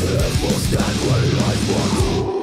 Hemos buscado el iPhone.